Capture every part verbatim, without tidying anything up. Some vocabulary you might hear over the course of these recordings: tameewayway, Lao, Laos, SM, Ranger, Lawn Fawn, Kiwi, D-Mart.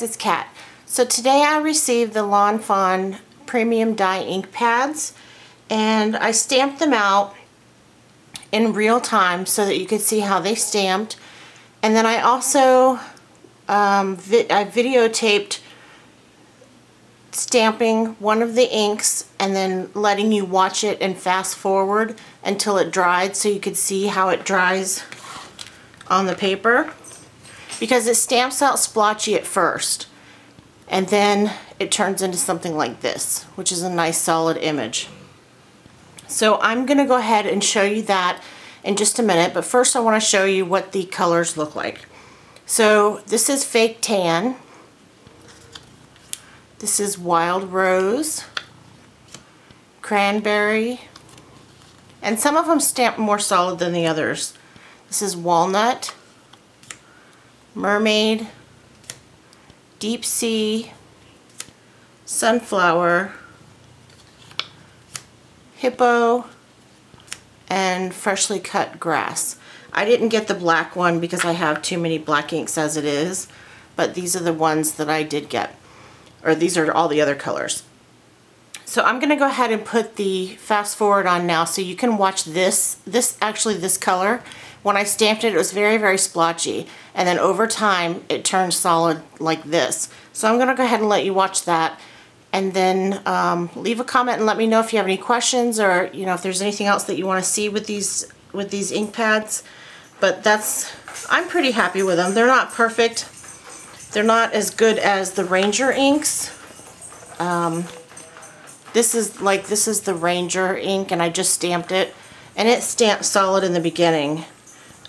guys, it's Kat. So today I received the Lawn Fawn Premium Dye Ink Pads, and I stamped them out in real time so that you could see how they stamped. And then I also um, vi I videotaped stamping one of the inks and then letting you watch it and fast forward until it dried so you could see how it dries on the paper, because it stamps out splotchy at first and then it turns into something like this, which is a nice solid image. So I'm gonna go ahead and show you that in just a minute, but first I want to show you what the colors look like. So this is Fake Tan, this is Wild Rose, Cranberry, and some of them stamp more solid than the others. This is Walnut, Mermaid, Deep Sea, Sunflower, Hippo, and Freshly Cut Grass. I didn't get the black one because I have too many black inks as it is, but these are the ones that I did get. Or these are all the other colors. So I'm gonna go ahead and put the fast forward on now so you can watch this. This, actually this color, when I stamped it, it was very, very splotchy. And then over time, it turned solid like this. So I'm gonna go ahead and let you watch that. And then um, leave a comment and let me know if you have any questions, or you know, if there's anything else that you wanna see with these, with these ink pads. But that's, I'm pretty happy with them. They're not perfect. They're not as good as the Ranger inks. Um, this is like, this is the Ranger ink, and I just stamped it, and it stamped solid in the beginning.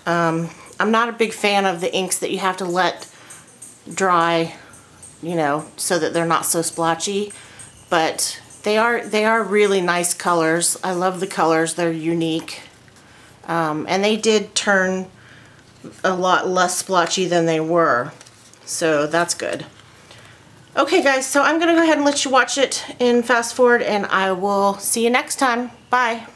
Um, I'm not a big fan of the inks that you have to let dry, you know, so that they're not so splotchy, but they are, they are really nice colors. I love the colors. They're unique. Um, and they did turn a lot less splotchy than they were. So that's good. Okay guys, so I'm gonna go ahead and let you watch it in fast forward, and I will see you next time. Bye.